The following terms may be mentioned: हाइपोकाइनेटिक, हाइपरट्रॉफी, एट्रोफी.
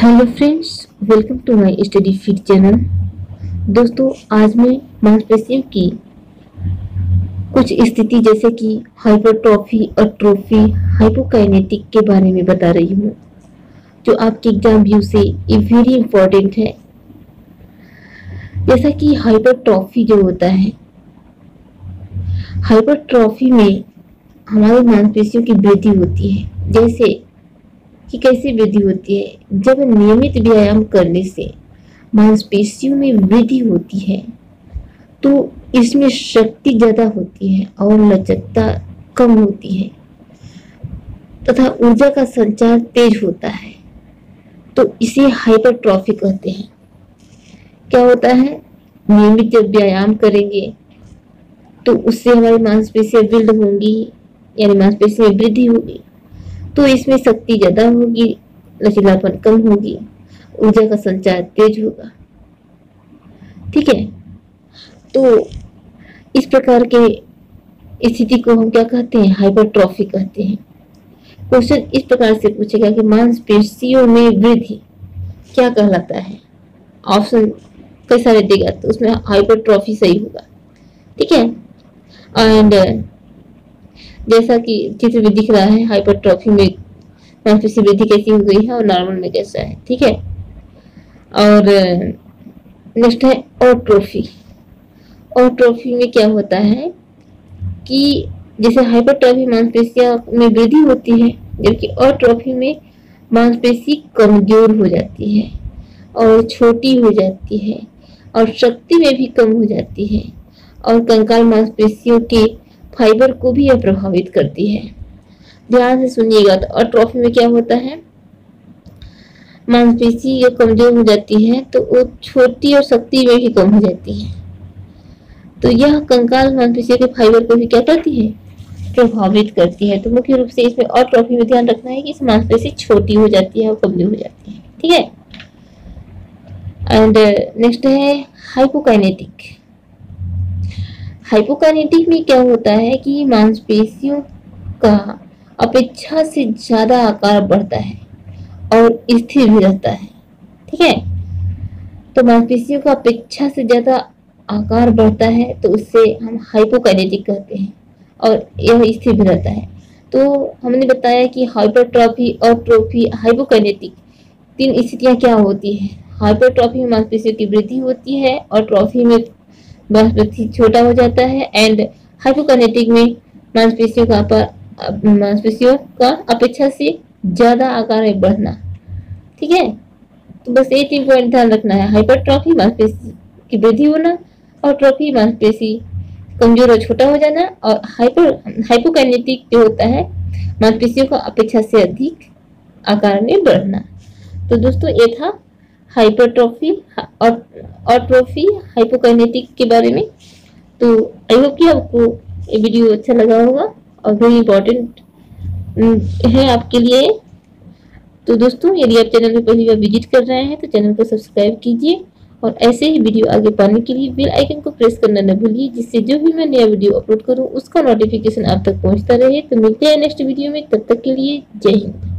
Hello friends, welcome to my study feed channel. दोस्तों, आज मैं मांसपेशियों की कुछ स्थिति जैसे कि हाइपरट्रॉफी, एट्रोफी, हाइपोकाइनेटिक के बारे में बता रही हूँ, जो आपके एग्जाम व्यू से ये वेरी इंपॉर्टेंट है। जैसा कि हाइपरट्रॉफी जो होता है, हाइपरट्रॉफी में हमारे मांसपेशियों की वृद्धि होती है। जैसे कि कैसे वृद्धि होती है, जब नियमित व्यायाम करने से मांसपेशियों में वृद्धि होती है तो इसमें शक्ति ज़्यादा होती है और लचकता कम होती है तथा ऊर्जा का संचार तेज होता है, तो इसे हाइपरट्रॉफी कहते हैं। क्या होता है, नियमित जब व्यायाम करेंगे तो उससे हमारी मांसपेशियाँ बिल्ड होंगी, यानी मांसपेशियों में वृद्धि होगी, तो इसमें शक्ति ज़्यादा होगी, लचीलापन कम होगी, ऊर्जा का संचार तेज होगा। ठीक है, तो इस प्रकार के स्थिति को हम क्या कहते हैं, हाइपरट्रॉफी कहते हैं। क्वेश्चन इस प्रकार से पूछेगा कि मांसपेशियों में वृद्धि क्या कहलाता है। ऑप्शन कई सारे देगा तो उसमें हाइपरट्रॉफी सही होगा। ठीक है, एंड जैसा कि चित्र में दिख रहा है, हाइपरट्रॉफी में मांसपेशी वृद्धि कैसी हो गई है और नॉर्मल में कैसा है। ठीक है, और नेक्स्ट है एट्रोफी। एट्रोफी में क्या होता है कि जैसे हाइपरट्रॉफी मांसपेशियां में वृद्धि होती है, जबकि एट्रोफी में मांसपेशी कमजोर हो जाती है और छोटी हो जाती है और शक्ति में भी कम हो जाती है, और कंकाल मांसपेशियों के फाइबर को भी यह प्रभावित करती है। ध्यान से सुनिएगा, तो एट्रोफी में क्या होता है, मांसपेशी जब कमजोर हो जाती है तो वो छोटी और शक्ति में भी कम हो जाती है, तो यह कंकाल मांसपेशी के फाइबर को भी क्या करती है, प्रभावित करती है। तो मुख्य रूप से इसमें एट्रोफी में ध्यान रखना है कि इस मांसपेशी छोटी हो जाती है और कमजोर हो जाती है। ठीक है, एंड नेक्स्ट है हाइपोकाइनेटिक। हाइपोकाइनेटिक में क्या होता है कि मांसपेशियों का अपेक्षा से ज़्यादा आकार बढ़ता है और स्थिर भी रहता है। ठीक है, तो मांसपेशियों का अपेक्षा से ज़्यादा आकार बढ़ता है तो उससे हम हाइपोकाइनेटिक कहते हैं, और यह स्थिर भी रहता है। तो हमने बताया कि हाइपरट्रॉफी, एट्रोफी, हाइपोकाइनेटिक, तीन स्थितियाँ क्या होती है। हाइपरट्रॉफी में मांसपेशियों की वृद्धि होती है, एट्रोफी में मांसपेशी छोटा हो जाता है, एंड हाइपोकाइनेटिक में मांसपेशियों का अपेक्षा से ज़्यादा आकार में बढ़ना। ठीक है, तो बस ये तीन पॉइंट ध्यान रखना है, हाइपरट्रॉफी मांसपेशी की वृद्धि होना, और एट्रोफी मांसपेशी कमजोर और छोटा हो जाना, और हाइपोकाइनेटिक जो होता है मांसपेशियों का अपेक्षा से अधिक आकार में बढ़ना। तो दोस्तों, ये था हाइपरट्रॉफी और एट्रोफी, हाइपोकाइनेटिक के बारे में। तो आई होप कि आपको ये वीडियो अच्छा लगा होगा और वेरी इंपॉर्टेंट है आपके लिए। तो दोस्तों, यदि आप चैनल पर पहली बार विजिट कर रहे हैं तो चैनल को सब्सक्राइब कीजिए, और ऐसे ही वीडियो आगे पाने के लिए बेल आइकन को प्रेस करना न भूलिए, जिससे जो भी मैं नया वीडियो अपलोड करूँ उसका नोटिफिकेशन आप तक पहुँचता रहे। तो मिलते हैं नेक्स्ट वीडियो में, तब तक के लिए जय हिंद।